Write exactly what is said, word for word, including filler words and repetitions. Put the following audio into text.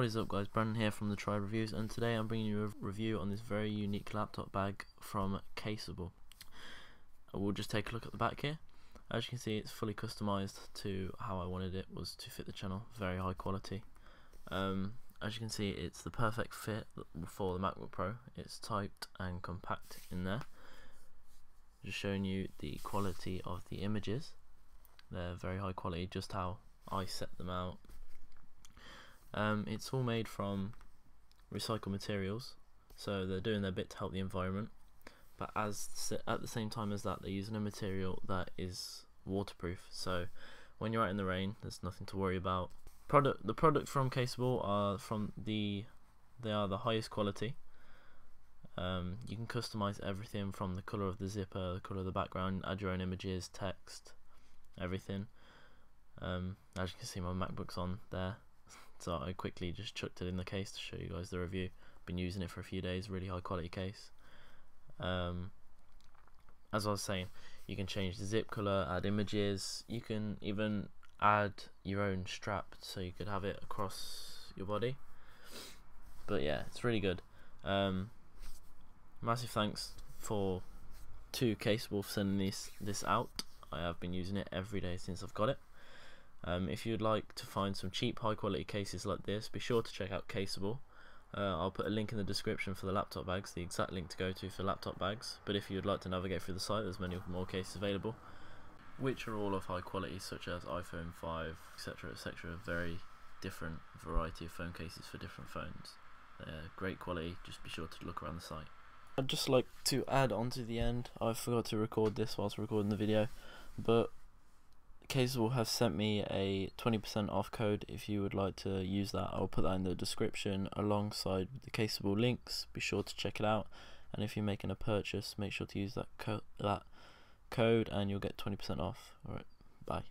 What is up, guys? Brandon here from the Triad Reviews, and today I'm bringing you a review on this very unique laptop bag from Caseable. We'll just take a look at the back here. As you can see, it's fully customized to how I wanted it was to fit the channel. Very high quality. Um, as you can see, it's the perfect fit for the MacBook Pro. It's tight and compact in there. Just showing you the quality of the images. They're very high quality, just how I set them out. Um, it's all made from recycled materials, so they're doing their bit to help the environment, but as at the same time as that, they're using a material that is waterproof, so when you're out in the rain, there's nothing to worry about. Product the product from Caseable are from the they are the highest quality. Um, you can customize everything from the color of the zipper, the color of the background, add your own images, text, everything. Um, as you can see, my MacBook's on there. So I quickly just chucked it in the case to show you guys the review. Been using it for a few days, really high quality case. Um, as I was saying, you can change the zip color, add images, you can even add your own strap so you could have it across your body. But yeah, it's really good. Um, massive thanks for to Caseable for sending this, this out. I have been using it every day since I've got it. Um, if you'd like to find some cheap high quality cases like this, be sure to check out Caseable. Uh, I'll put a link in the description for the laptop bags, the exact link to go to for laptop bags, but if you'd like to navigate through the site, there's many more cases available, which are all of high quality, such as iPhone five, etc, et cetera. Very different variety of phone cases for different phones. They're great quality, just be sure to look around the site. I'd just like to add on to the end, I forgot to record this whilst recording the video, but Caseable have sent me a twenty percent off code. If you would like to use that, I'll put that in the description alongside the Caseable links. Be sure to check it out, and if you're making a purchase, make sure to use that, co that code and you'll get twenty percent off. Alright, bye.